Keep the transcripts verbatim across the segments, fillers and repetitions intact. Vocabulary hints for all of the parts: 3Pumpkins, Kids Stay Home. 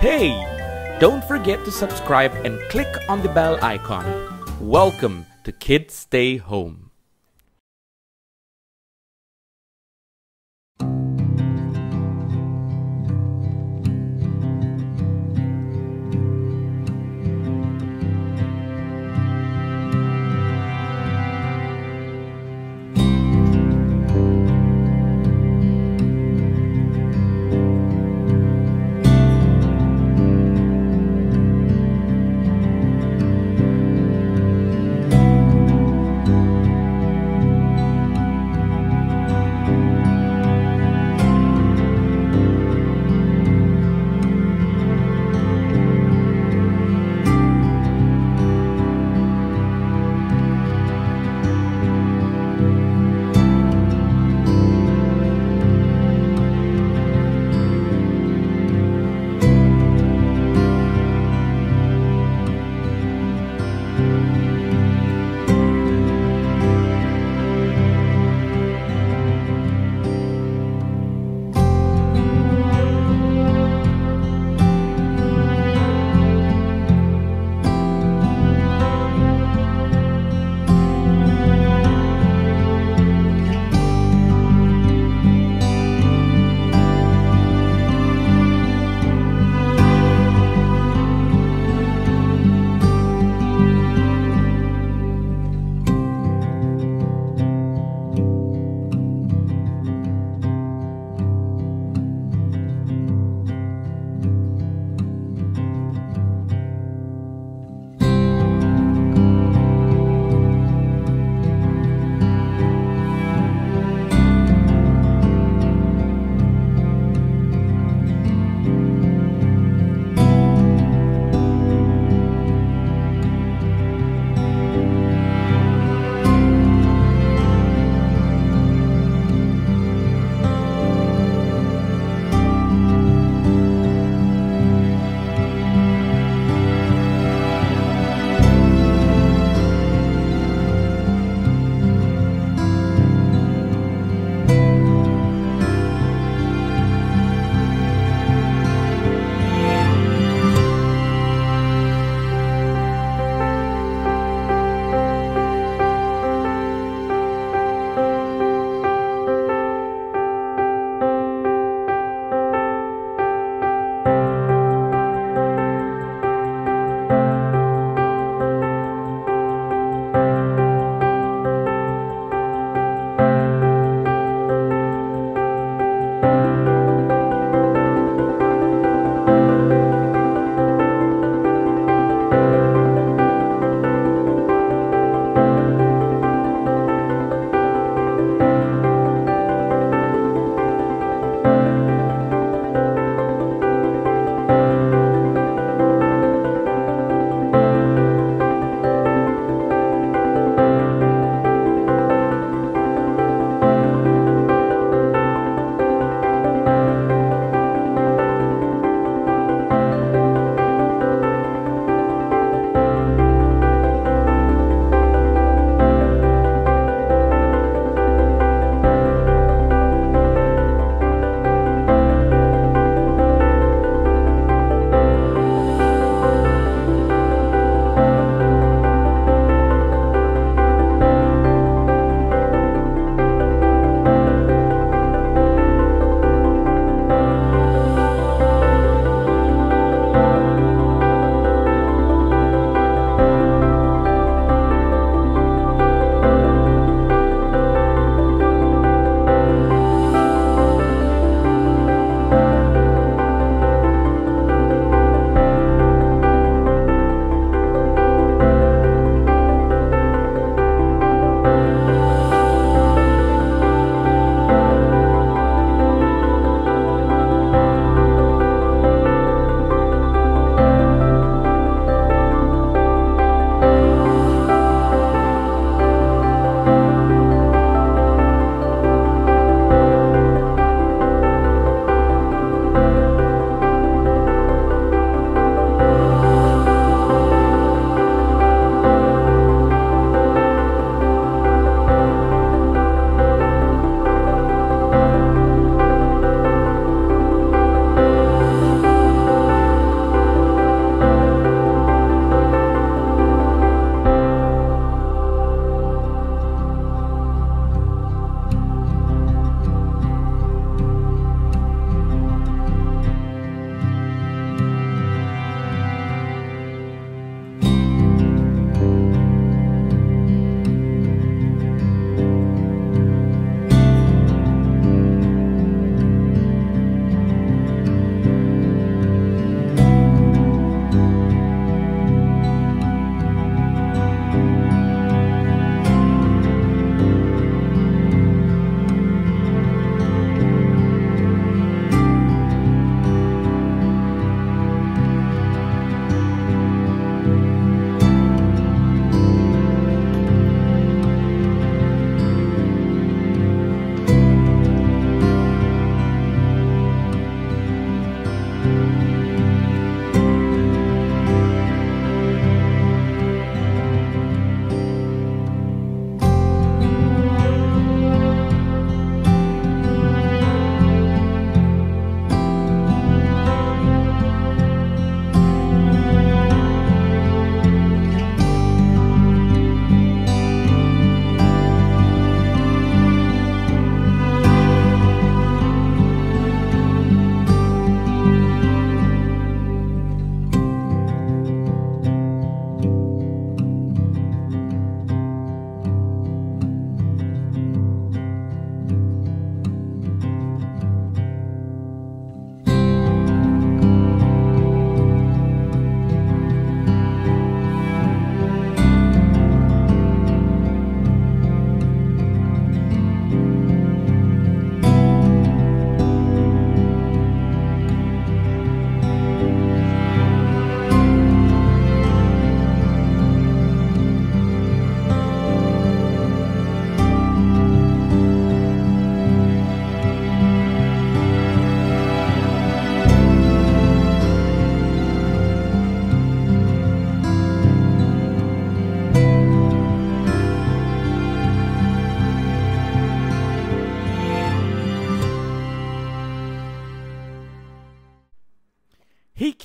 Hey! Don't forget to subscribe and click on the bell icon. Welcome to Kids Stay Home.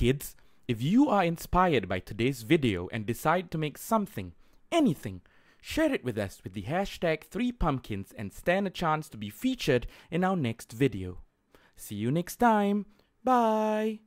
kids, if you are inspired by today's video and decide to make something, anything, share it with us with the hashtag three pumpkins and stand a chance to be featured in our next video. See you next time. Bye.